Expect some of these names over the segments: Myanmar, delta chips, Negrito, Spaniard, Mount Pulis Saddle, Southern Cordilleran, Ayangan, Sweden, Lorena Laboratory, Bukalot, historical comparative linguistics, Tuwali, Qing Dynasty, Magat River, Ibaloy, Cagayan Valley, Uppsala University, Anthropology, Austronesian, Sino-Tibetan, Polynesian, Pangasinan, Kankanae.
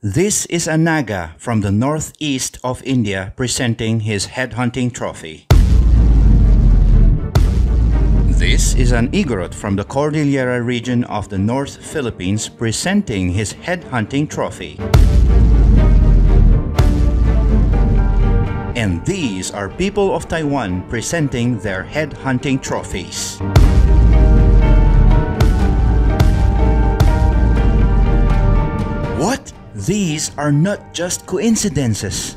This is a Naga from the northeast of India presenting his headhunting trophy. This is an Igorot from the Cordillera region of the North Philippines presenting his headhunting trophy. And these are people of Taiwan presenting their headhunting trophies. What? These are not just coincidences.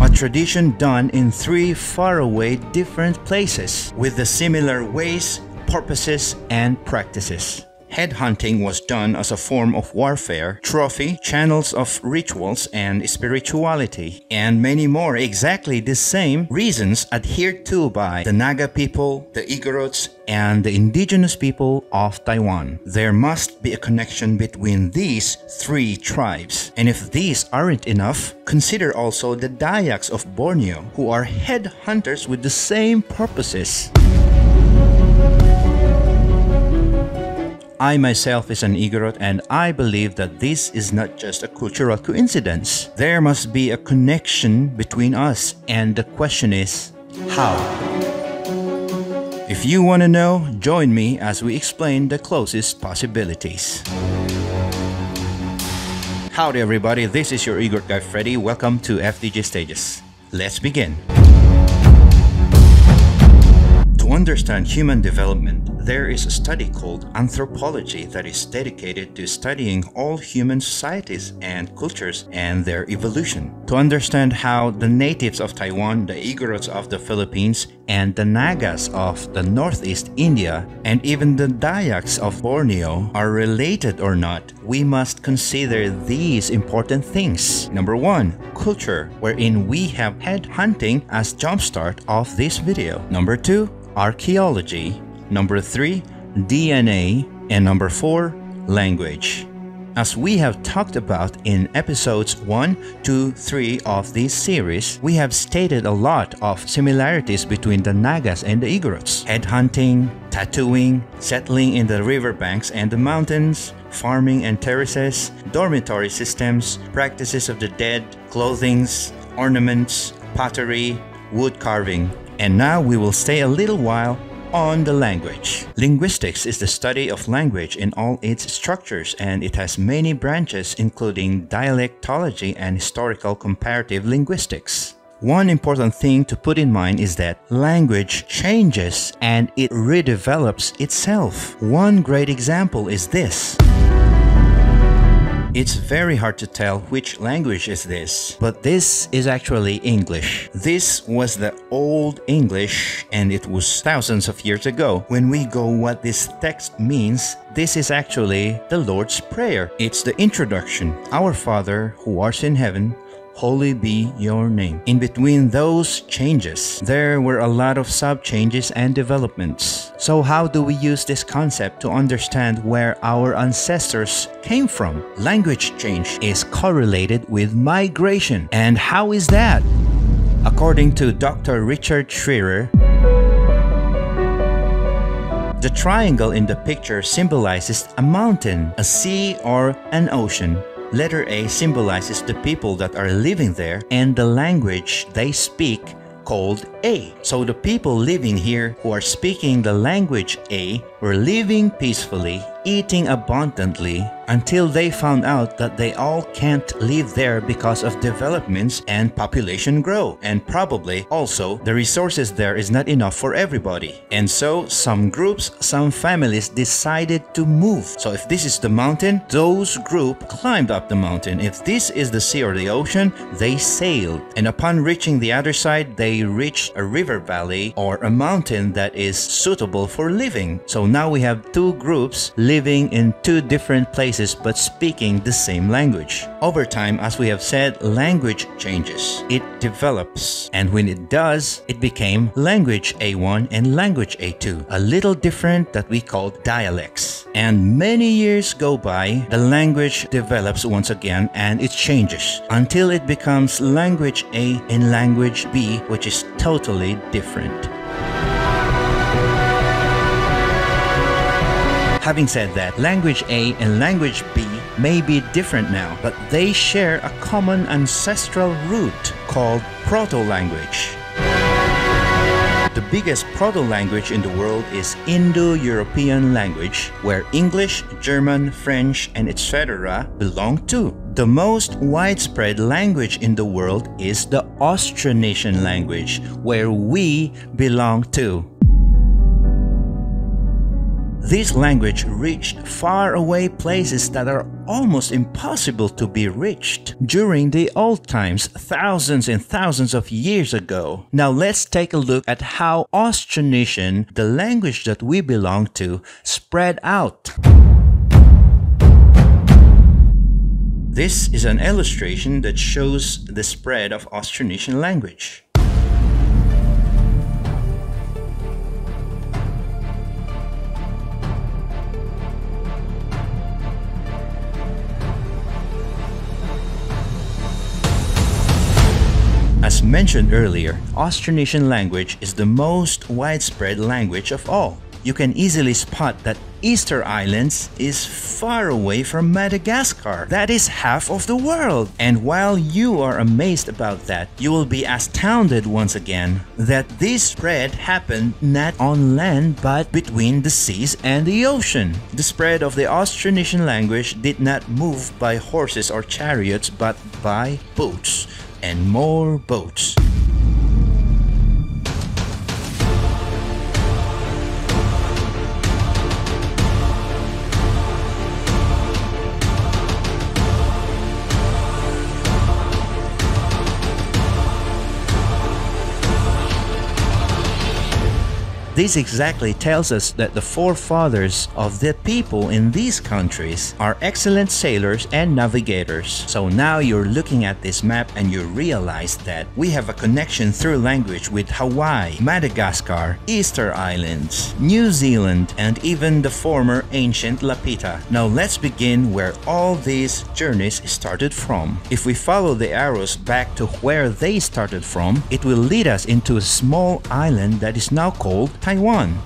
A tradition done in three faraway different places with the similar ways, purposes, and practices. Headhunting was done as a form of warfare, trophy, channels of rituals and spirituality, and many more exactly the same reasons adhered to by the Naga people, the Igorots, and the indigenous people of Taiwan. There must be a connection between these three tribes. And if these aren't enough, consider also the Dayaks of Borneo, who are headhunters with the same purposes. I myself is an Igorot, and I believe that this is not just a cultural coincidence. There must be a connection between us, and the question is, how? If you want to know, join me as we explain the closest possibilities. Howdy everybody, this is your Igorot guy Freddy. Welcome to FDG Stages. Let's begin. To understand human development, there is a study called Anthropology that is dedicated to studying all human societies and cultures and their evolution. To understand how the natives of Taiwan, the Igorots of the Philippines, and the Nagas of the Northeast India, and even the Dayaks of Borneo are related or not, we must consider these important things. Number one, culture, wherein we have headhunting as jumpstart of this video. Number two, archaeology. Number three, DNA. And number four, language. As we have talked about in episodes 1, 2, 3 of this series, we have stated a lot of similarities between the Nagas and the Igorots. Headhunting, tattooing, settling in the riverbanks and the mountains, farming and terraces, dormitory systems, practices of the dead, clothings, ornaments, pottery, wood carving. And now we will stay a little while on the language. Linguistics is the study of language in all its structures, and it has many branches including dialectology and historical comparative linguistics. One important thing to put in mind is that language changes and it redevelops itself. One great example is this. It's very hard to tell which language is this, but this is actually English. This was the Old English, and it was thousands of years ago. When we go what this text means, this is actually the Lord's Prayer. It's the introduction. Our Father, who art in heaven, holy be your name. In between those changes, there were a lot of sub-changes and developments. So how do we use this concept to understand where our ancestors came from? Language change is correlated with migration. And how is that? According to Dr. Richard Scherer, the triangle in the picture symbolizes a mountain, a sea, or an ocean. Letter A symbolizes the people that are living there and the language they speak called A. So the people living here who are speaking the language A were living peacefully, eating abundantly, until they found out that they all can't live there because of developments and population grow. And probably also the resources there is not enough for everybody. And so some groups, some families decided to move. So if this is the mountain, those group climbed up the mountain. If this is the sea or the ocean, they sailed. And upon reaching the other side, they reached a river valley or a mountain that is suitable for living. So now we have two groups living in two different places but speaking the same language. Over time, as we have said, language changes. It develops, and when it does, it became language A1 and language A2, a little different that we call dialects. And many years go by, the language develops once again and it changes until it becomes language A and language B, which is totally different. Having said that, language A and language B may be different now, but they share a common ancestral root called proto-language. The biggest proto-language in the world is Indo-European language, where English, German, French, and etc. belong to. The most widespread language in the world is the Austronesian language, where we belong to. This language reached faraway places that are almost impossible to be reached during the old times, thousands and thousands of years ago. Now let's take a look at how Austronesian, the language that we belong to, spread out. This is an illustration that shows the spread of Austronesian language. As mentioned earlier, Austronesian language is the most widespread language of all. You can easily spot that Easter Islands is far away from Madagascar. That is half of the world. And while you are amazed about that, you will be astounded once again that this spread happened not on land but between the seas and the ocean. The spread of the Austronesian language did not move by horses or chariots but by boats and more boats. This exactly tells us that the forefathers of the people in these countries are excellent sailors and navigators. So now you're looking at this map and you realize that we have a connection through language with Hawaii, Madagascar, Easter Islands, New Zealand, and even the former ancient Lapita. Now let's begin where all these journeys started from. If we follow the arrows back to where they started from, it will lead us into a small island that is now called Taiwan.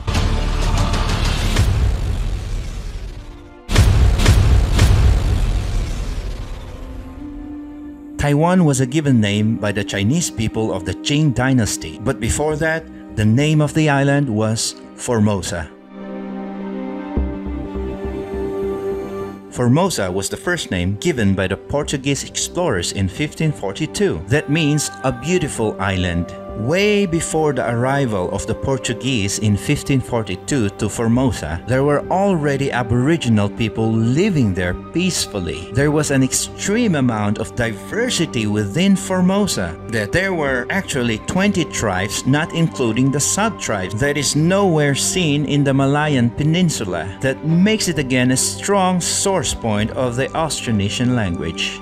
Taiwan was a given name by the Chinese people of the Qing dynasty, but before that, the name of the island was Formosa. Formosa was the first name given by the Portuguese explorers in 1542. That means a beautiful island. Way before the arrival of the Portuguese in 1542 to Formosa, there were already Aboriginal people living there peacefully. There was an extreme amount of diversity within Formosa, that there were actually 20 tribes, not including the sub-tribes that is nowhere seen in the Malayan Peninsula. That makes it again a strong source point of the Austronesian language.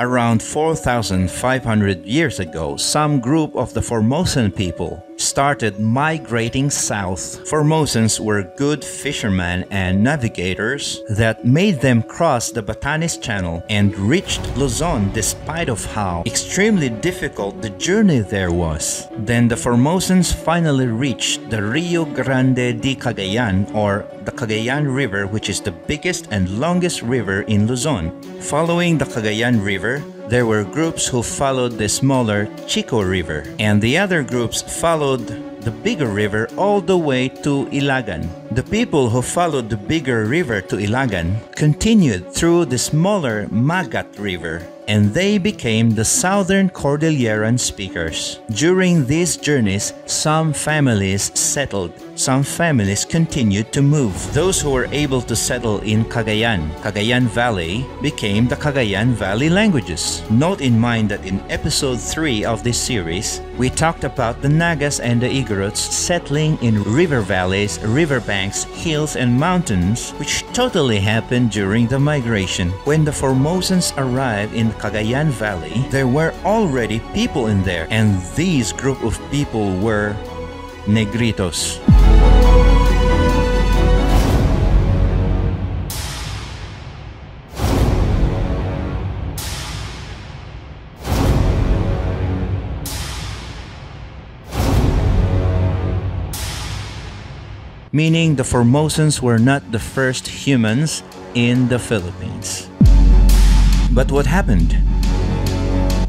Around 4,500 years ago, some group of the Formosan people started migrating south. Formosans were good fishermen and navigators that made them cross the Batanes Channel and reached Luzon despite of how extremely difficult the journey there was. Then the Formosans finally reached the Rio Grande de Cagayan, or the Cagayan River, which is the biggest and longest river in Luzon. Following the Cagayan River, there were groups who followed the smaller Chico River, and the other groups followed the bigger river all the way to Ilagan. The people who followed the bigger river to Ilagan continued through the smaller Magat River, and they became the Southern Cordilleran speakers. During these journeys, some families settled. Some families continued to move. Those who were able to settle in Cagayan Valley became the Cagayan Valley languages. Note in mind that in episode 3 of this series, we talked about the Nagas and the Igorots settling in river valleys, riverbanks, hills, and mountains, which totally happened during the migration. When the Formosans arrived in Cagayan Valley, there were already people in there, and these group of people were Negritos. meaning the Formosans were not the first humans in the Philippines. But what happened?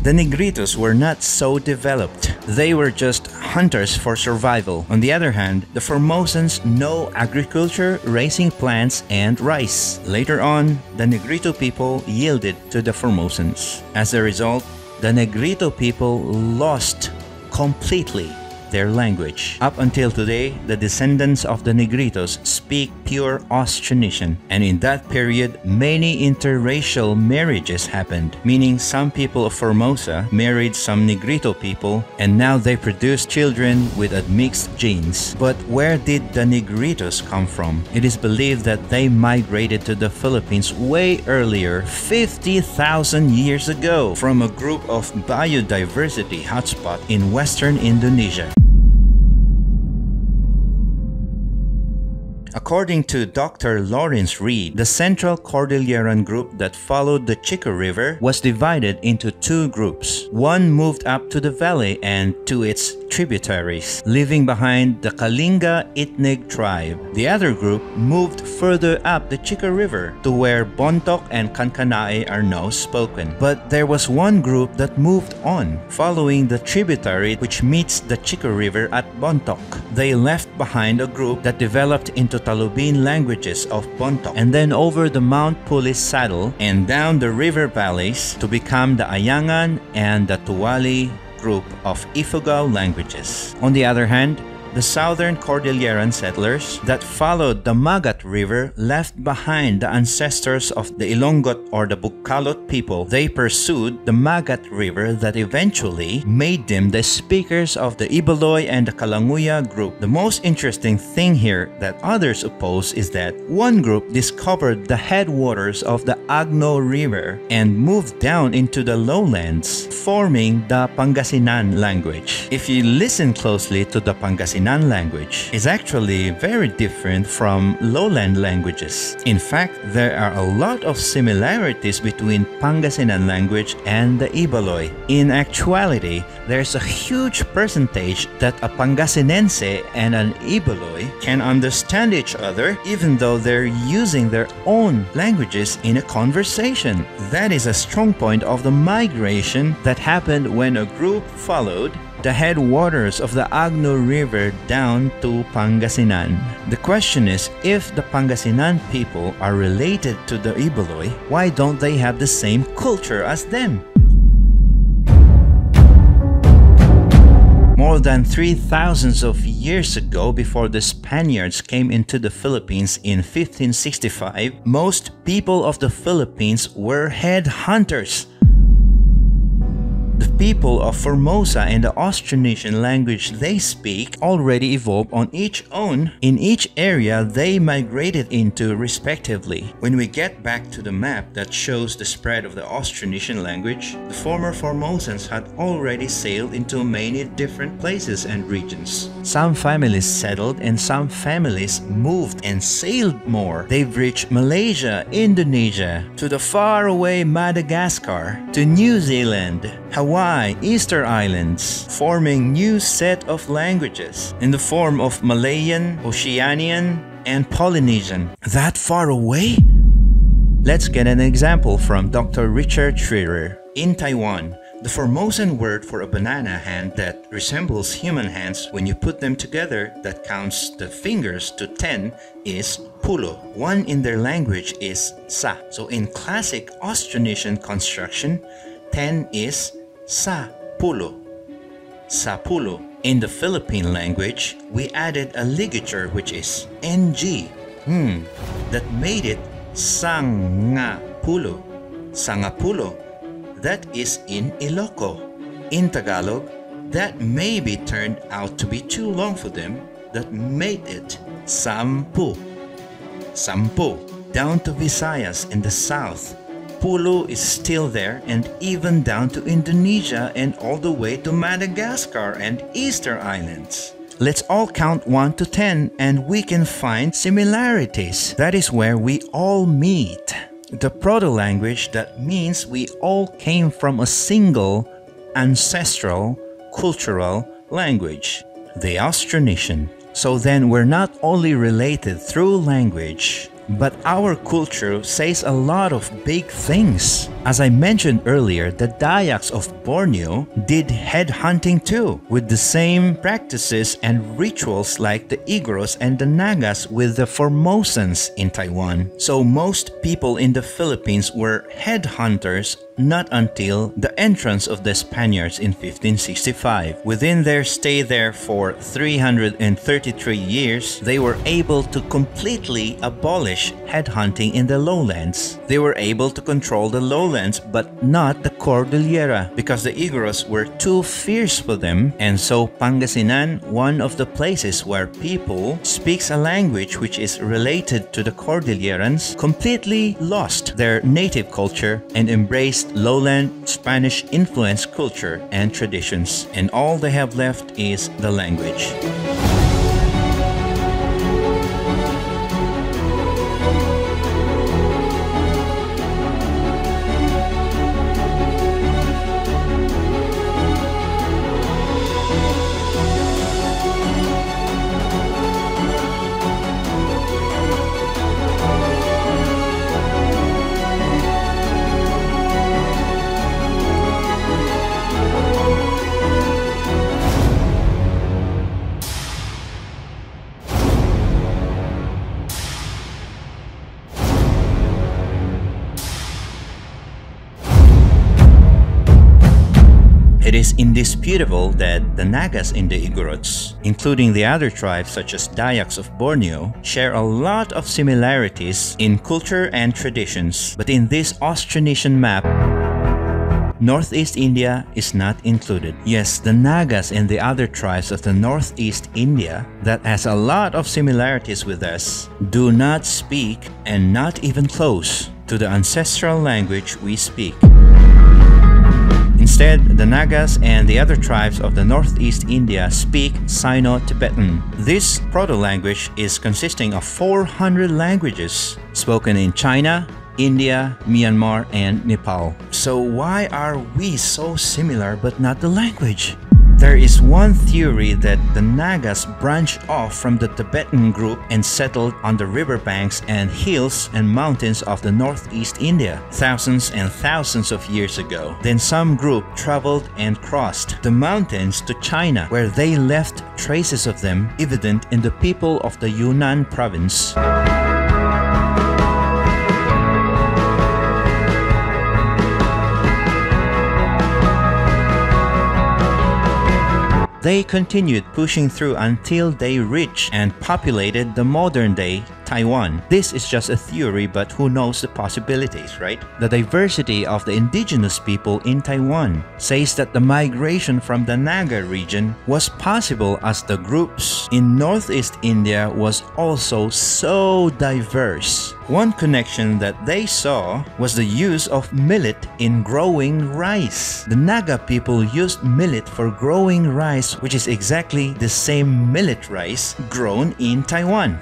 The Negritos were not so developed. They were just hunters for survival. On the other hand, the Formosans know agriculture, raising plants, and rice. Later on, the Negrito people yielded to the Formosans. As a result, the Negrito people lost completely their language. Up until today, the descendants of the Negritos speak pure Austronesian, and in that period, many interracial marriages happened, meaning some people of Formosa married some Negrito people, and now they produce children with admixed genes. But where did the Negritos come from? It is believed that they migrated to the Philippines way earlier, 50,000 years ago, from a group of biodiversity hotspot in western Indonesia. According to Dr. Lawrence Reed, the Central Cordilleran group that followed the Chico River was divided into two groups. One moved up to the valley and to its tributaries, leaving behind the Kalinga Itneg tribe. The other group moved further up the Chico River to where Bontok and Kankanae are now spoken. But there was one group that moved on, following the tributary which meets the Chico River at Bontok. They left behind a group that developed into Talubin languages of Bontok, and then over the Mount Pulis saddle and down the river valleys to become the Ayangan and the Tuwali group of Ifugao languages. On the other hand, the Southern Cordilleran settlers that followed the Magat River left behind the ancestors of the Ilongot or the Bukalot people. They pursued the Magat River that eventually made them the speakers of the Ibaloy and the Kalanguya group. The most interesting thing here that others oppose is that one group discovered the headwaters of the Agno River and moved down into the lowlands, forming the Pangasinan language. If you listen closely to the Pangasinan language, is actually very different from lowland languages. In fact, there are a lot of similarities between Pangasinan language and the Ibaloy. In actuality, there's a huge percentage that a Pangasinense and an Ibaloy can understand each other even though they're using their own languages in a conversation. That is a strong point of the migration that happened when a group followed the headwaters of the Agno River down to Pangasinan. The question is, if the Pangasinan people are related to the Ibaloy, why don't they have the same culture as them? More than 3,000 of years ago, before the Spaniards came into the Philippines in 1565, most people of the Philippines were headhunters. The people of Formosa and the Austronesian language they speak already evolved on each own in each area they migrated into respectively. When we get back to the map that shows the spread of the Austronesian language, the former Formosans had already sailed into many different places and regions. Some families settled and some families moved and sailed more. They've reached Malaysia, Indonesia, to the faraway Madagascar, to New Zealand, Hawaii, Easter Islands, forming new set of languages in the form of Malayan, Oceanian, and Polynesian. That far away? Let's get an example from Dr. Richard Scherer. In Taiwan, the Formosan word for a banana hand that resembles human hands when you put them together that counts the fingers to 10 is pulo. One in their language is sa. So in classic Austronesian construction, 10 is sa pulo, sa pulo. In the Philippine language, we added a ligature which is ng, that made it sanga pulo, sanga pulo. That is in Iloco. In Tagalog, that maybe turned out to be too long for them, that made it sampu, sampu. Down to Visayas in the south, pulo is still there, and even down to Indonesia and all the way to Madagascar and Easter Islands. Let's all count 1 to 10 and we can find similarities. That is where we all meet. The proto-language that means we all came from a single ancestral cultural language, the Austronesian. So then we're not only related through language, but our culture says a lot of big things. As I mentioned earlier, the Dayaks of Borneo did headhunting too, with the same practices and rituals like the Igorots and the Nagas with the Formosans in Taiwan. So most people in the Philippines were headhunters not until the entrance of the Spaniards in 1565. Within their stay there for 333 years, they were able to completely abolish headhunting in the lowlands. They were able to control the lowlands but not the Cordillera because the Igorots were too fierce for them, and so Pangasinan, one of the places where people speaks a language which is related to the Cordillerans, completely lost their native culture and embraced lowland Spanish influenced culture and traditions, and all they have left is the language. It is indisputable that the Nagas and the Igorots, including the other tribes such as Dayaks of Borneo, share a lot of similarities in culture and traditions. But in this Austronesian map, Northeast India is not included. Yes, the Nagas and the other tribes of the Northeast India that has a lot of similarities with us do not speak and not even close to the ancestral language we speak. Instead, the Nagas and the other tribes of the Northeast India speak Sino-Tibetan. This proto-language is consisting of 400 languages spoken in China, India, Myanmar, and Nepal. So why are we so similar but not the language? There is one theory that the Nagas branched off from the Tibetan group and settled on the riverbanks and hills and mountains of the Northeast India thousands and thousands of years ago. Then some group traveled and crossed the mountains to China, where they left traces of them evident in the people of the Yunnan province. They continued pushing through until they reached and populated the modern-day Taiwan. This is just a theory, but who knows the possibilities, right? The diversity of the indigenous people in Taiwan says that the migration from the Naga region was possible as the groups in Northeast India was also so diverse. One connection that they saw was the use of millet in growing rice. The Naga people used millet for growing rice, which is exactly the same millet rice grown in Taiwan.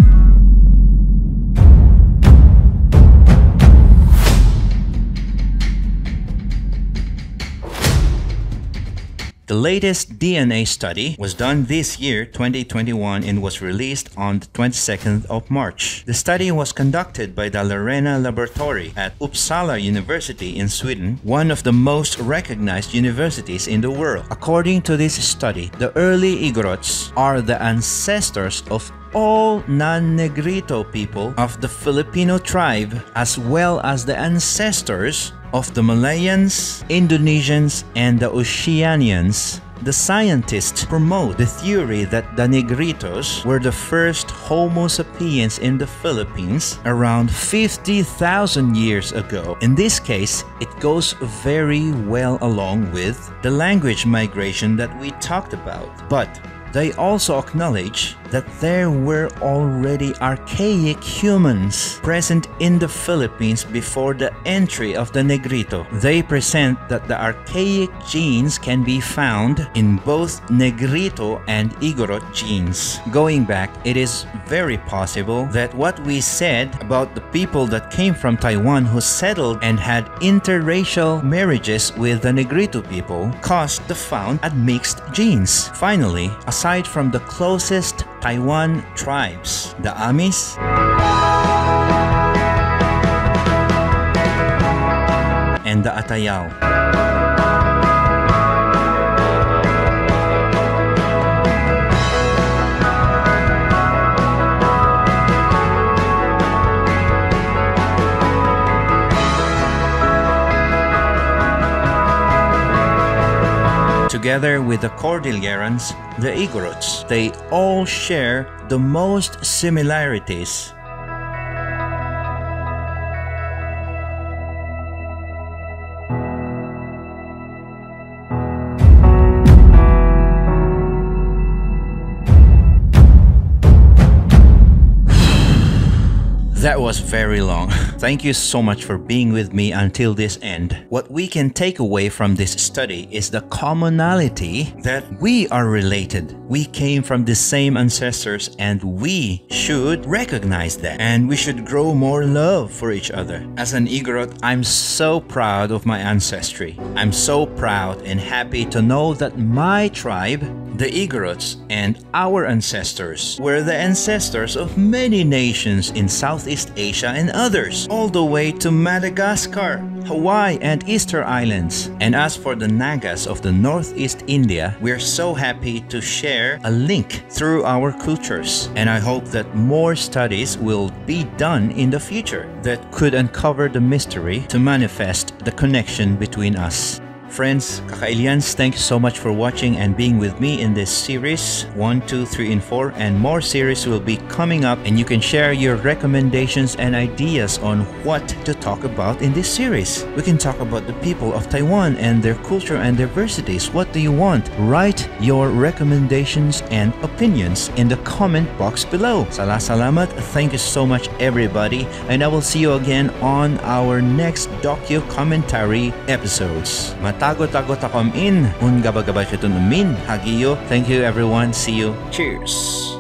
The latest DNA study was done this year, 2021, and was released on the 22nd of March. The study was conducted by the Lorena Laboratory at Uppsala University in Sweden, one of the most recognized universities in the world. According to this study, the early Igorots are the ancestors of all non-Negrito people of the Filipino tribe, as well as the ancestors of the Malayans, Indonesians, and the Oceanians. The scientists promote the theory that the Negritos were the first Homo sapiens in the Philippines around 50,000 years ago. In this case, it goes very well along with the language migration that we talked about. But they also acknowledge that there were already archaic humans present in the Philippines before the entry of the Negrito. They present that the archaic genes can be found in both Negrito and Igorot genes. Going back, it is very possible that what we said about the people that came from Taiwan who settled and had interracial marriages with the Negrito people caused the found admixed genes. Finally, aside from the closest Taiwan tribes, the Amis, and the Atayao. Together with the Cordillerans, the Igorots, they all share the most similarities. That was very long. Thank you so much for being with me until this end. What we can take away from this study is the commonality that we are related. We came from the same ancestors and we should recognize that. And we should grow more love for each other. As an Igorot, I'm so proud of my ancestry. I'm so proud and happy to know that my tribe, the Igorots, and our ancestors were the ancestors of many nations in Southeast Asia and others, all the way to Madagascar, Hawaii, and Easter Islands. And as for the Nagas of the Northeast India, we're so happy to share a link through our cultures. And I hope that more studies will be done in the future that could uncover the mystery to manifest the connection between us. Friends, Kakailians, thank you so much for watching and being with me in this series 1, 2, 3, and 4, and more series will be coming up, and you can share your recommendations and ideas on what to talk about in this series. We can talk about the people of Taiwan and their culture and diversities. What do you want? Write your recommendations and opinions in the comment box below. Salamat, thank you so much everybody, and I will see you again on our next docu-commentary episodes. Tagot-tagot akom in, un gaba-gaba kitun umin, hagiyo. Thank you everyone, see you, cheers!